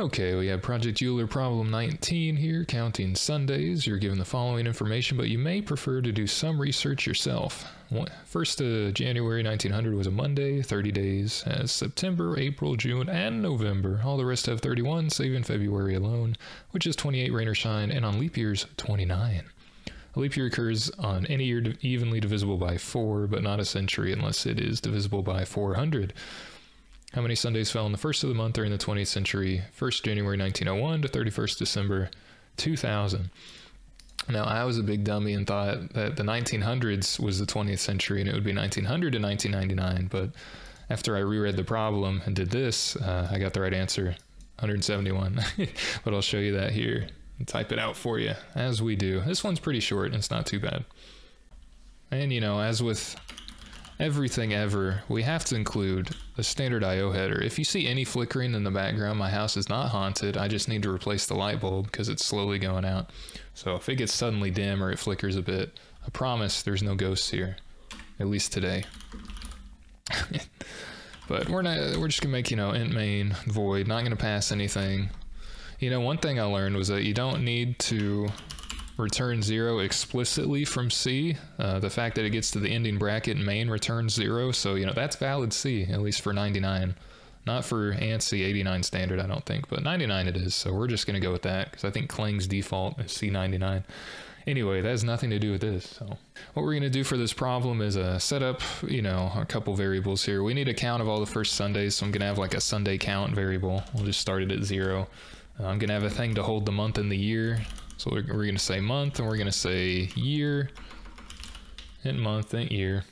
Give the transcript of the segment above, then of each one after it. Okay, we have Project Euler problem 19 here, counting Sundays. You're given the following information, but you may prefer to do some research yourself. 1st January 1900 was a Monday, 30 days as September, April, June, and November. All the rest have 31, saving February alone, which is 28 rain or shine, and on leap years, 29. A leap year occurs on any year evenly divisible by 4, but not a century unless it is divisible by 400. How many Sundays fell on the 1st of the month during the 20th century? 1st January 1901 to 31st December 2000. Now, I was a big dummy and thought that the 1900s was the 20th century and it would be 1900 to 1999, but after I reread the problem and did this, I got the right answer, 171. But I'll show you that here and type it out for you as we do. This one's pretty short and it's not too bad. And, you know, as with everything ever, we have to include a standard I/O header. If you see any flickering in the background, my house is not haunted. I just need to replace the light bulb because it's slowly going out. So if it gets suddenly dim or it flickers a bit, I promise there's no ghosts here, at least today. But we're just gonna make, you know, int main void, not gonna pass anything. You know, one thing I learned was that you don't need to return 0 explicitly from C. The fact that it gets to the ending bracket and main returns 0, so, you know, that's valid C, at least for 99. Not for ANSI 89 standard, I don't think, but 99 it is, so we're just going to go with that, because I think Kling's default is C99. Anyway, that has nothing to do with this, so. What we're going to do for this problem is set up, you know, a couple variables here. We need a count of all the first Sundays, so I'm going to have like a Sunday count variable. We'll just start it at 0. I'm going to have a thing to hold the month and the year. So we're going to say month, and we're going to say year, and month, and year.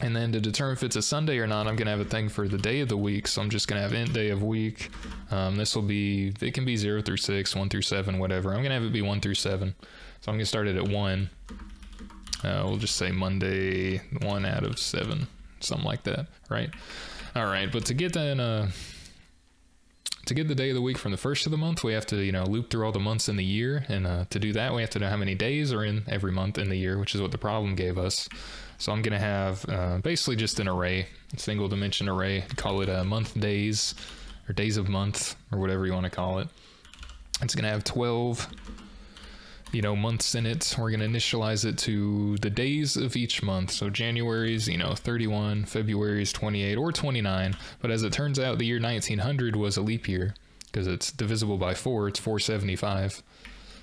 And then to determine if it's a Sunday or not, I'm going to have a thing for the day of the week. So I'm just going to have int day of week. This will be, it can be 0 through 6, 1 through 7, whatever. I'm going to have it be 1 through 7. So I'm going to start it at 1. We'll just say Monday 1 out of 7, something like that, right? All right, but to get that in a... To get the day of the week from the 1st of the month, we have to, you know, loop through all the months in the year, and to do that, we have to know how many days are in every month in the year, which is what the problem gave us. So I'm going to have basically just an array, a single-dimension array, call it month days, or days of month, or whatever you want to call it. It's going to have 12, you know, months in it. We're going to initialize it to the days of each month. So January's, you know, 31, February's 28 or 29. But as it turns out, the year 1900 was a leap year because it's divisible by 4. It's 475.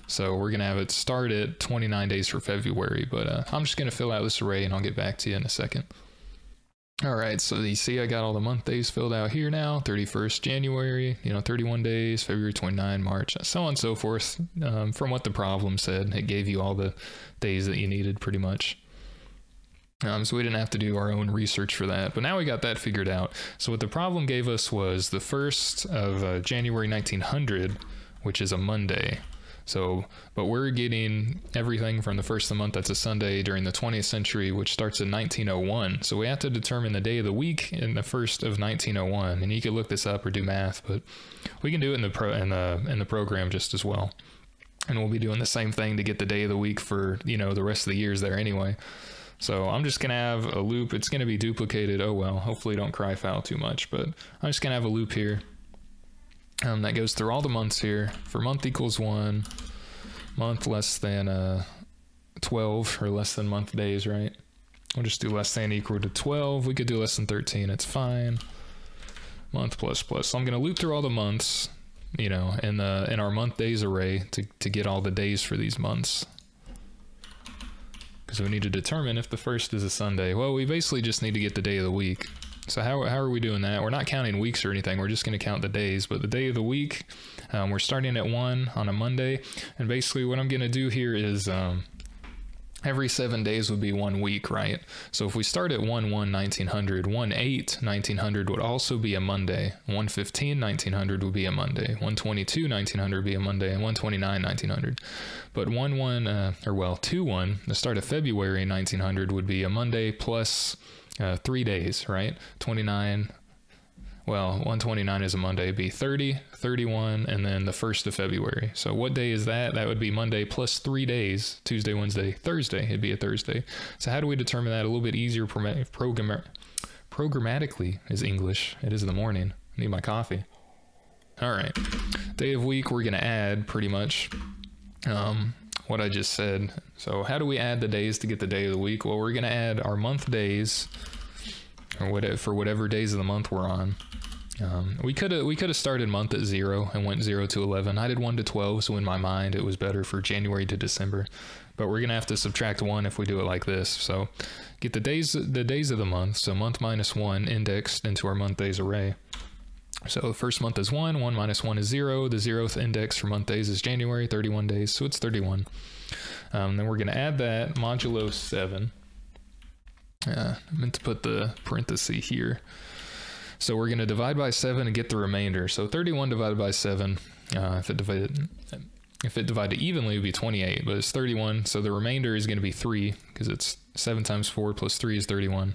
So we're going to have it start at 29 days for February. But I'm just going to fill out this array and I'll get back to you in a second. All right, so you see I got all the month days filled out here now. 31st January, you know, 31 days, February 29, March, so on and so forth. From what the problem said, it gave you all the days that you needed pretty much. So we didn't have to do our own research for that, but now we got that figured out. So what the problem gave us was the 1st of January 1900, which is a Monday. So, but we're getting everything from the 1st of the month that's a Sunday during the 20th century, which starts in 1901. So we have to determine the day of the week in the 1st of 1901. And you can look this up or do math, but we can do it in the program just as well. And we'll be doing the same thing to get the day of the week for, you know, the rest of the years there anyway. So I'm just going to have a loop. It's going to be duplicated. Oh, well, hopefully don't cry foul too much, but I'm just going to have a loop here. That goes through all the months here for month equals 1, month less than 12 or less than month days, right? We'll just do less than equal to 12. We could do less than 13. It's fine. Month plus plus. So I'm going to loop through all the months, you know, in our month days array to get all the days for these months. Because we need to determine if the 1st is a Sunday. Well, we basically just need to get the day of the week. So how are we doing that? We're not counting weeks or anything. We're just going to count the days. But the day of the week, we're starting at 1 on a Monday. And basically what I'm going to do here is every 7 days would be 1 week, right? So if we start at 1/1/1900, 1/8/1900 would also be a Monday. 1/15/1900 would be a Monday. 1/22/1900 would be a Monday. And 1/29/1900. But 2/1, the start of February 1900 would be a Monday plus 3 days, right? 29, well, 1/29 is a Monday, it'd be 30, 31, and then the 1st of February. So what day is that? That would be Monday plus 3 days, Tuesday, Wednesday, Thursday. It'd be a Thursday. So how do we determine that? A little bit easier programmatically is English. It is in the morning. I need my coffee. All right. day of week, we're going to add pretty much what I just said. So how do we add the days to get the day of the week? Well, we're going to add our month days or whatever, for whatever days of the month we're on. We could have started month at 0 and went 0 to 11. I did 1 to 12, so in my mind it was better for January to December. But we're going to have to subtract 1 if we do it like this. So get the days of the month, so month minus 1 indexed into our month days array. So the first month is 1, 1 minus 1 is 0. The 0th index for month days is January, 31 days, so it's 31. Then we're going to add that modulo 7. I meant to put the parenthesis here. So we're going to divide by 7 and get the remainder. So 31 divided by 7, if it divided evenly, it would be 28, but it's 31. So the remainder is going to be 3, because it's 7 times 4 plus 3 is 31.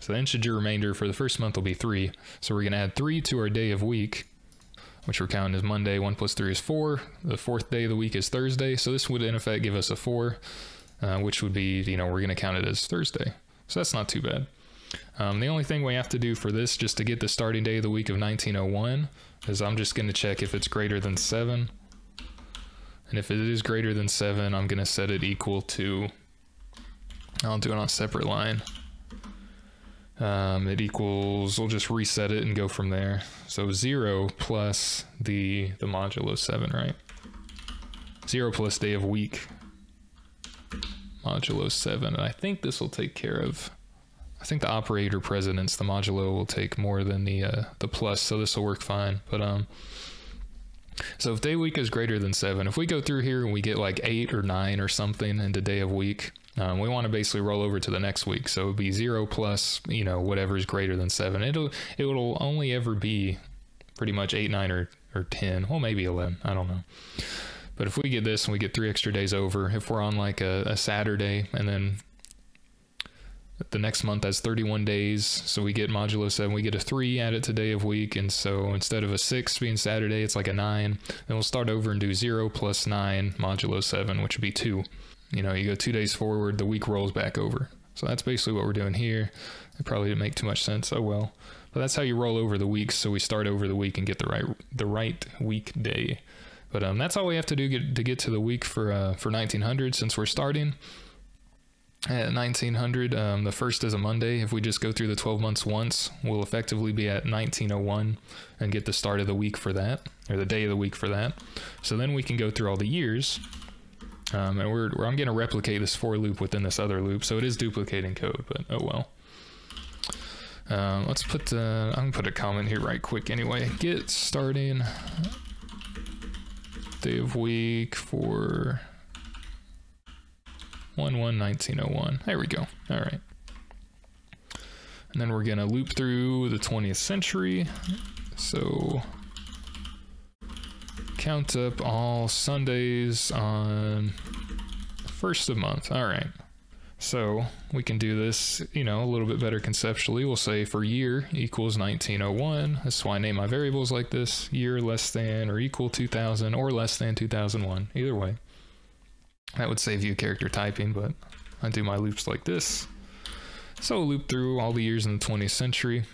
So the integer remainder for the first month will be 3. So we're going to add 3 to our day of week, which we're counting as Monday. 1 plus 3 is 4. The fourth day of the week is Thursday. So this would, in effect, give us a 4, which would be, you know, we're going to count it as Thursday. So that's not too bad. The only thing we have to do for this, just to get the starting day of the week of 1901, is I'm just going to check if it's greater than 7. And if it is greater than 7, I'm going to set it equal to, I'll do it on a separate line. It equals, we'll just reset it and go from there. So 0 plus the modulo 7, right? 0 plus day of week modulo 7. And I think this will take care of, I think the operator precedence, the modulo will take more than the plus, so this will work fine. But so if day of week is greater than 7, if we go through here and we get like 8 or 9 or something into day of week, we want to basically roll over to the next week. So it would be 0 plus, you know, whatever is greater than 7. It'll only ever be pretty much 8, 9, or 10. Well, maybe 11. I don't know. But if we get this and we get 3 extra days over, if we're on like a Saturday and then the next month has 31 days, so we get modulo 7, we get a 3 added to day of week, and so instead of a 6 being Saturday, it's like a 9. Then we'll start over and do 0 plus 9 modulo 7, which would be 2. You know, you go 2 days forward, the week rolls back over. So that's basically what we're doing here. It probably didn't make too much sense, oh well. But that's how you roll over the weeks, so we start over the week and get the right weekday. But that's all we have to do to get to the week for 1900, since we're starting at 1900. The first is a Monday. If we just go through the 12 months once, we'll effectively be at 1901 and get the start of the week for that, or the day of the week for that. So then we can go through all the years, and I'm going to replicate this for loop within this other loop, so it is duplicating code, but oh well. Let's put I'm gonna put a comment here right quick anyway. Get starting day of week for 1/1/1901. There we go. All right. And then we're going to loop through the 20th century. So count up all Sundays on the first of month. All right. So we can do this, you know, a little bit better conceptually. We'll say for year equals 1901. That's why I name my variables like this. Year less than or equal 2000 or less than 2001. Either way. That would save you character typing, but I do my loops like this. So loop through all the years in the 20th century.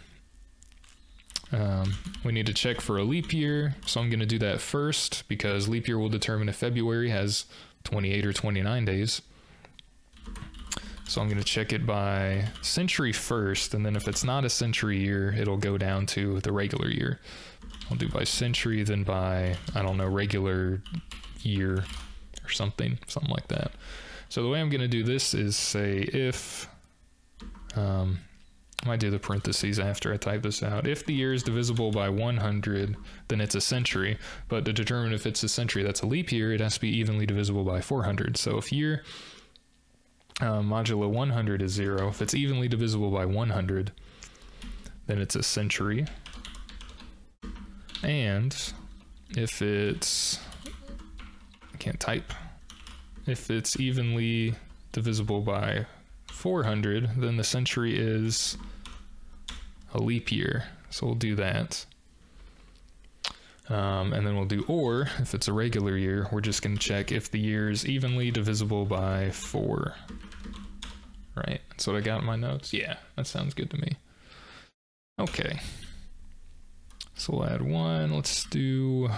We need to check for a leap year, so I'm going to do that first, because leap year will determine if February has 28 or 29 days. So I'm going to check it by century first, and then if it's not a century year, it'll go down to the regular year. I'll do by century, then by, I don't know, regular year, or something like that. So the way I'm going to do this is say if, I might do the parentheses after I type this out. If the year is divisible by 100, then it's a century. But to determine if it's a century that's a leap year, it has to be evenly divisible by 400. So if year modulo 100 is 0, if it's evenly divisible by 100, then it's a century. And if it's, can't type, if it's evenly divisible by 400, then the century is a leap year, so we'll do that. And then we'll do or. If it's a regular year, we're just going to check if the year is evenly divisible by 4, right? That's what I got in my notes. Yeah, that sounds good to me. Okay, so we'll add 1. Let's do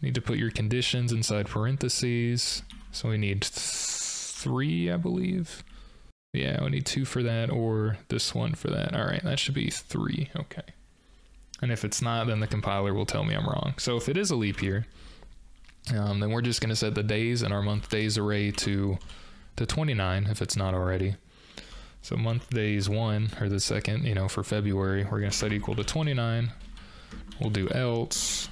Need to put your conditions inside parentheses. So we need 3, I believe. Yeah, we need 2 for that, or this one for that. All right, that should be 3, okay. And if it's not, then the compiler will tell me I'm wrong. So if it is a leap year, then we're just gonna set the days in our month days array to 29, if it's not already. So month days 1, or the second, you know, for February, we're gonna set equal to 29. We'll do else.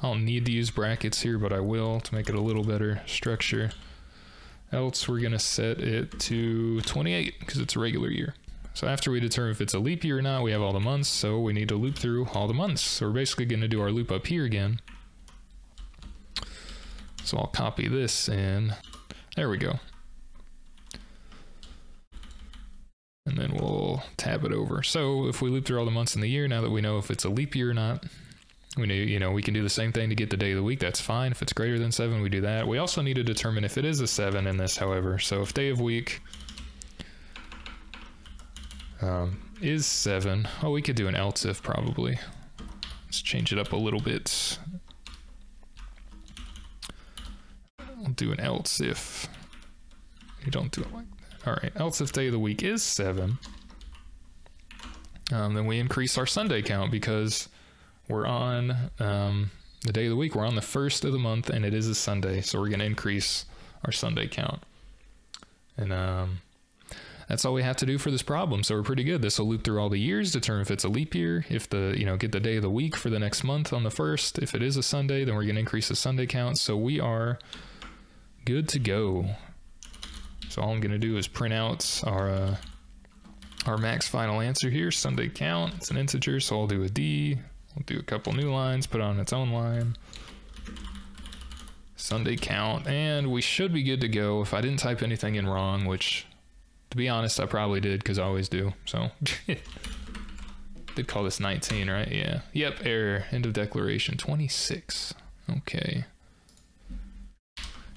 I don't need to use brackets here, but I will to make it a little better structure. Else we're gonna set it to 28 because it's a regular year. So after we determine if it's a leap year or not, we have all the months, so we need to loop through all the months. So we're basically gonna do our loop up here again. So I'll copy this in, there we go. And then we'll tab it over. So if we loop through all the months in the year, now that we know if it's a leap year or not, we know, you know, we can do the same thing to get the day of the week. That's fine. If it's greater than 7, we do that. We also need to determine if it is a 7 in this, however. So if day of week is 7. Oh, we could do an else if probably. Let's change it up a little bit. I'll do an else if. You don't do it like that. All right. Else if day of the week is 7. Then we increase our Sunday count because we're on the day of the week, we're on the 1st of the month, and it is a Sunday, so we're gonna increase our Sunday count. And that's all we have to do for this problem, so we're pretty good. This will loop through all the years, determine if it's a leap year, if the, you know, get the day of the week for the next month on the 1st. If it is a Sunday, then we're gonna increase the Sunday count, so we are good to go. So all I'm gonna do is print out our max final answer here, Sunday count. It's an integer, so I'll do a D. We'll do a couple new lines, put on its own line. Sunday count, and we should be good to go if I didn't type anything in wrong, which, to be honest, I probably did, because I always do, so. Did call this 19, right? Yeah. Yep, error, end of declaration, 26. Okay.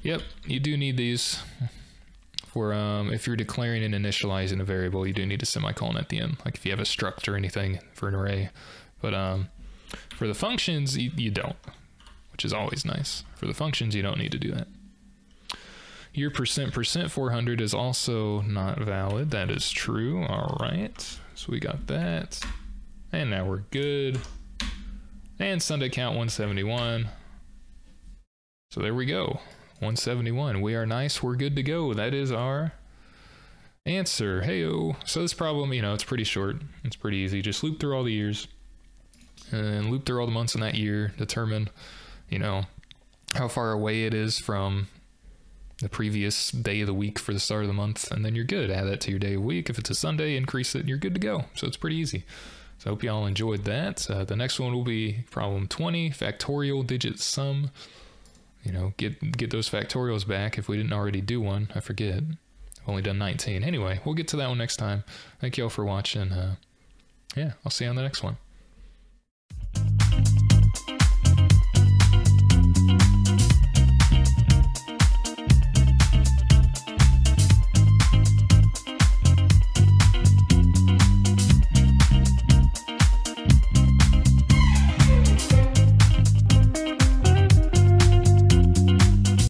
Yep, you do need these for, if you're declaring and initializing a variable, you do need a semicolon at the end, like if you have a struct or anything for an array. But, for the functions, you don't, which is always nice. For the functions, you don't need to do that. Your %% 400 is also not valid. That is true. All right. So we got that. And now we're good. And Sunday count 171. So there we go. 171. We are nice. We're good to go. That is our answer. Hey-o. So this problem, you know, it's pretty short. It's pretty easy. Just loop through all the years and loop through all the months in that year, determine, you know, how far away it is from the previous day of the week for the start of the month, and then you're good. Add that to your day of week. If it's a Sunday, increase it, and you're good to go. So it's pretty easy. So I hope you all enjoyed that. The next one will be problem 20, factorial digit sum. You know, get those factorials back if we didn't already do one. I forget. I've only done 19. Anyway, we'll get to that one next time. Thank you all for watching. Yeah, I'll see you on the next one.